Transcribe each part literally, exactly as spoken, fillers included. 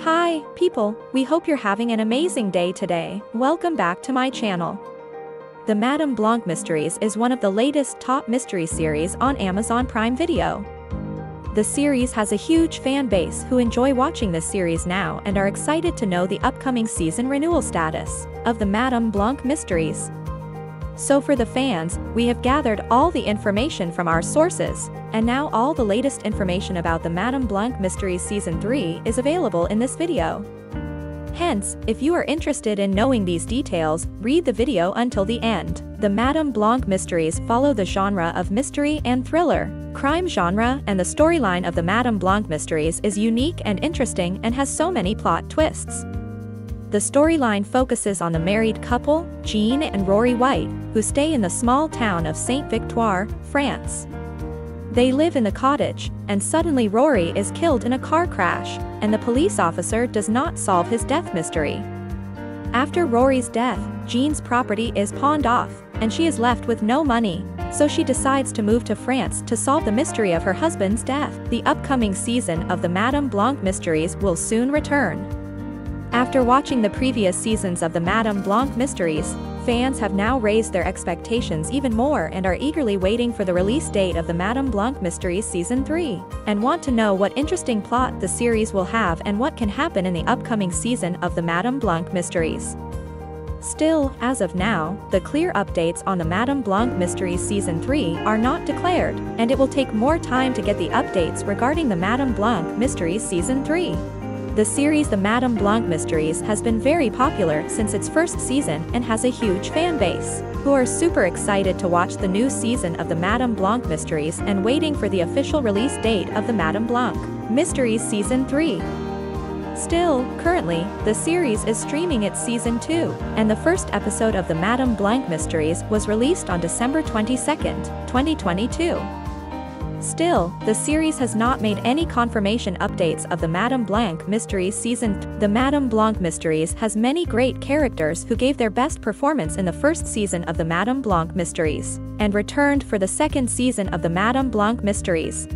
Hi, people, we hope you're having an amazing day today. Welcome back to my channel. The Madame Blanc Mysteries is one of the latest top mystery series on Amazon Prime Video. The series has a huge fan base who enjoy watching this series now and are excited to know the upcoming season renewal status of the Madame Blanc Mysteries. So for the fans, we have gathered all the information from our sources, and now all the latest information about the Madame Blanc Mysteries Season three is available in this video. Hence, if you are interested in knowing these details, read the video until the end. The Madame Blanc Mysteries follow the genre of mystery and thriller, crime genre, and the storyline of the Madame Blanc Mysteries is unique and interesting and has so many plot twists. The storyline focuses on the married couple, Jean and Rory White, who stay in the small town of Saint-Victoire, France. They live in the cottage, and suddenly Rory is killed in a car crash, and the police officer does not solve his death mystery. After Rory's death, Jean's property is pawned off, and she is left with no money, so she decides to move to France to solve the mystery of her husband's death. The upcoming season of the Madame Blanc Mysteries will soon return. After watching the previous seasons of the Madame Blanc Mysteries, fans have now raised their expectations even more and are eagerly waiting for the release date of the Madame Blanc Mysteries Season three, and want to know what interesting plot the series will have and what can happen in the upcoming season of the Madame Blanc Mysteries. Still, as of now, the clear updates on the Madame Blanc Mysteries Season three are not declared, and it will take more time to get the updates regarding the Madame Blanc Mysteries Season three. The series The Madame Blanc Mysteries has been very popular since its first season and has a huge fan base, who are super excited to watch the new season of the Madame Blanc Mysteries and waiting for the official release date of the Madame Blanc Mysteries Season three. Still, currently, the series is streaming its Season two, and the first episode of the Madame Blanc Mysteries was released on December twenty-second, twenty twenty-two. Still, the series has not made any confirmation updates of the Madame Blanc Mysteries Season three. The Madame Blanc Mysteries has many great characters who gave their best performance in the first season of the Madame Blanc Mysteries, and returned for the second season of the Madame Blanc Mysteries.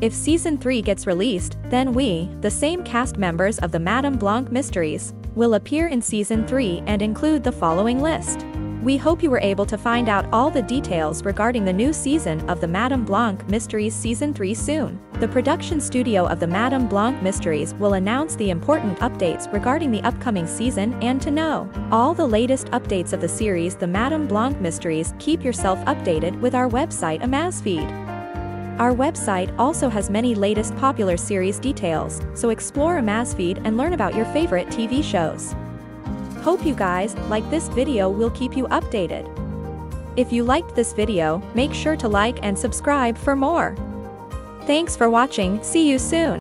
If Season three gets released, then we, the same cast members of the Madame Blanc Mysteries, will appear in Season three and include the following list. We hope you were able to find out all the details regarding the new season of the Madame Blanc Mysteries Season three soon. The production studio of the Madame Blanc Mysteries will announce the important updates regarding the upcoming season, and to know all the latest updates of the series The Madame Blanc Mysteries, keep yourself updated with our website Amazfeed. Our website also has many latest popular series details, so explore Amazfeed and learn about your favorite T V shows. Hope you guys like this video. We'll keep you updated. If you liked this video, make sure to like and subscribe for more. Thanks for watching. See you soon.